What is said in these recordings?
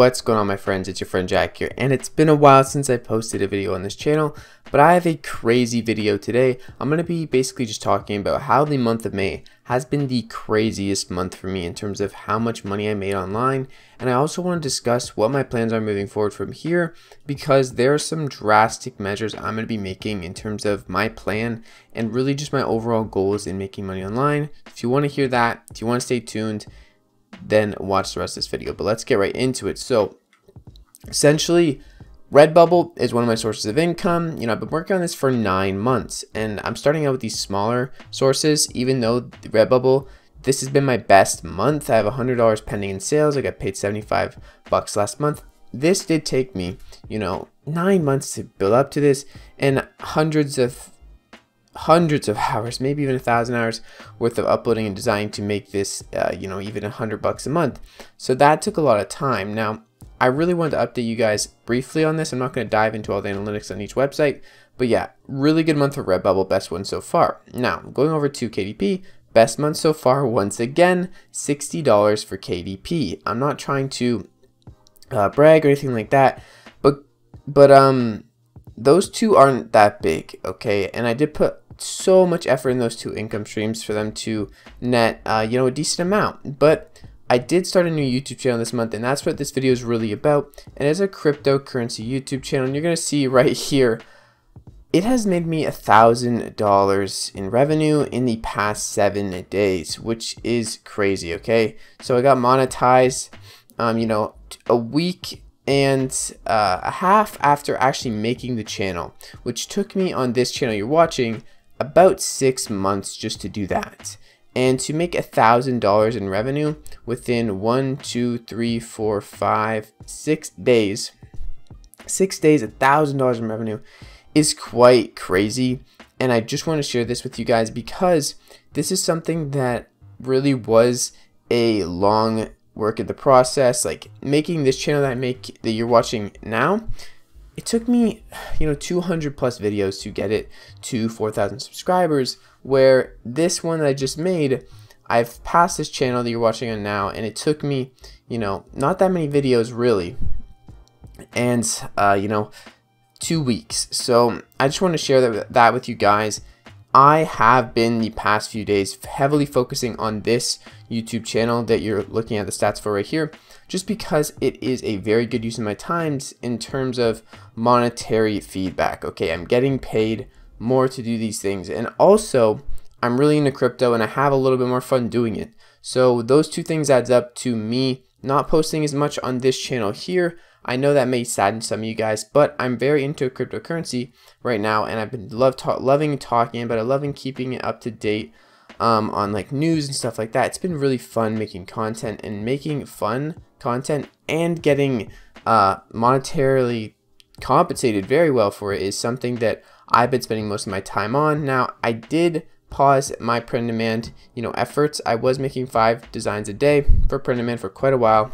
What's going on, my friends? It's your friend Jack here, and it's been a while since I posted a video on this channel, but I have a crazy video today. I'm going to be basically just talking about how the month of May has been the craziest month for me in terms of how much money I made online, and I also want to discuss what my plans are moving forward from here, because there are some drastic measures I'm going to be making in terms of my plan and really just my overall goals in making money online. If you want to hear that, if you want to stay tuned, then watch the rest of this video, but let's get right into it. So essentially, Redbubble is one of my sources of income. You know, I've been working on this for 9 months, and I'm starting out with these smaller sources. Even though Redbubble, this has been my best month. I have $100 pending in sales. I got paid 75 bucks last month. This did take me, you know, 9 months to build up to this, and hundreds of hours, maybe even 1,000 hours worth of uploading and designing to make this you know, even $100 a month. So that took a lot of time. Now I really wanted to update you guys briefly on this. I'm not going to dive into all the analytics on each website, but yeah, really good month for Redbubble, best one so far. Now going over to KDP, best month so far once again, $60 for KDP. I'm not trying to brag or anything like that, but those two aren't that big, okay? And I did put so much effort in those two income streams for them to net, you know, a decent amount. But I did start a new YouTube channel this month, and that's what this video is really about. And it's a cryptocurrency YouTube channel, and you're gonna see right here, it has made me $1,000 in revenue in the past 7 days, which is crazy, okay? So I got monetized, you know, a week and a half after actually making the channel, which took me on this channel you're watching about 6 months just to do that, and to make $1,000 in revenue within 1, 2, 3, 4, 5, 6 days. 6 days, $1,000 in revenue is quite crazy, and I just want to share this with you guys because this is something that really was a long work in the process. Like making this channel that you're watching now, it took me, you know, 200 plus videos to get it to 4,000 subscribers, where this one that I just made, I've passed this channel that you're watching on now, and it took me, you know, not that many videos really, and you know, 2 weeks. So I just want to share that with you guys. I have been the past few days heavily focusing on this YouTube channel that you're looking at the stats for right here, just because it is a very good use of my times in terms of monetary feedback. Okay, I'm getting paid more to do these things, and also I'm really into crypto and I have a little bit more fun doing it. So those two things adds up to me not posting as much on this channel here. I know that may sadden some of you guys, but I'm very into cryptocurrency right now, and I've been loving talking about it, loving keeping it up to date on like news and stuff like that. It's been really fun making content and getting monetarily compensated very well for it is something that I've been spending most of my time on. Now I did pause my print-on-demand, you know, efforts. I was making 5 designs a day for print-on-demand for quite a while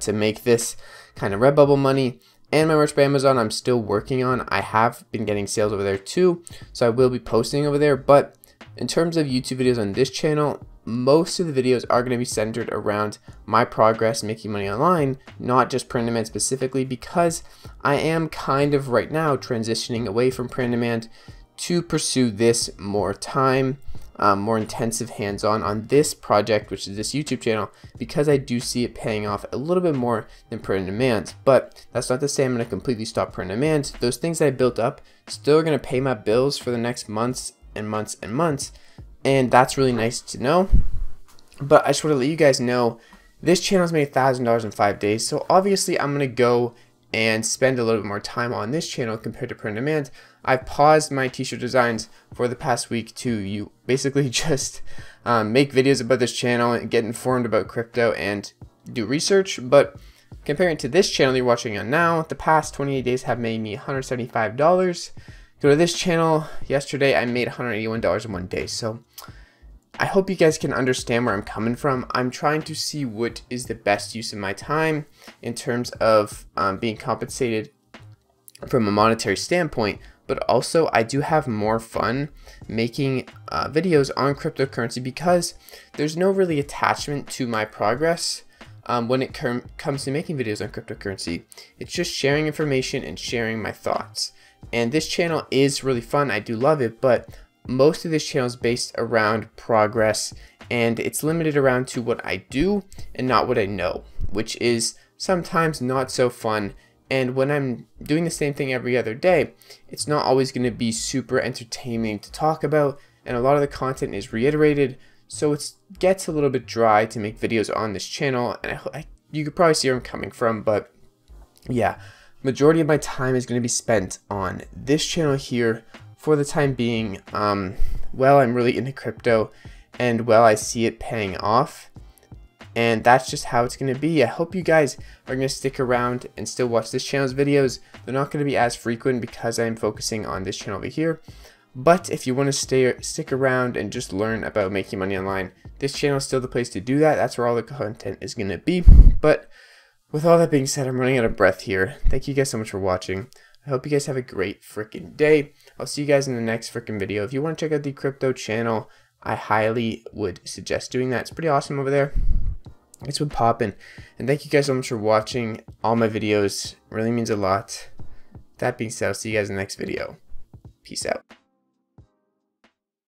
to make this kind of Redbubble money. And my Merch by Amazon, I'm still working on. I have been getting sales over there too, so I will be posting over there. But in terms of YouTube videos on this channel, most of the videos are going to be centered around my progress making money online, not just print-on-demand specifically, because I am kind of right now transitioning away from print-on-demand to pursue this more time, more intensive hands-on on this project, which is this YouTube channel, because I do see it paying off a little bit more than print-on-demand. But that's not to say I'm going to completely stop print-on-demand. Those things that I built up still are going to pay my bills for the next months and months and months, and that's really nice to know. But I just want to let you guys know this channel's made $1,000 in 5 days, so obviously I'm going to go and spend a little bit more time on this channel compared to print-on-demand. I've paused my t-shirt designs for the past week to basically just make videos about this channel and get informed about crypto and do research. But comparing to this channel you're watching on now, the past 28 days have made me $175. Go to this channel, yesterday I made $181 in 1 day. So I hope you guys can understand where I'm coming from. I'm trying to see what is the best use of my time in terms of being compensated from a monetary standpoint, but also I do have more fun making videos on cryptocurrency because there's no really attachment to my progress. when it comes to making videos on cryptocurrency. It's just sharing information and sharing my thoughts. And this channel is really fun. I do love it, but most of this channel is based around progress, and it's limited around to what I do and not what I know, which is sometimes not so fun. And when I'm doing the same thing every other day, it's not always going to be super entertaining to talk about, and a lot of the content is reiterated, so it gets a little bit dry to make videos on this channel. And you could probably see where I'm coming from, but yeah, majority of my time is going to be spent on this channel here for the time being. Well, I'm really into crypto, and well, I see it paying off, and that's just how it's going to be. I hope you guys are going to stick around and still watch this channel's videos. They're not going to be as frequent because I'm focusing on this channel over here. But if you want to stick around and just learn about making money online, this channel is still the place to do that. That's where all the content is going to be. But with all that being said, I'm running out of breath here. Thank you guys so much for watching. I hope you guys have a great freaking day. I'll see you guys in the next freaking video. If you want to check out the crypto channel, I highly would suggest doing that. It's pretty awesome over there. It's been popping, and thank you guys so much for watching all my videos. It really means a lot. That being said, I'll see you guys in the next video. Peace out.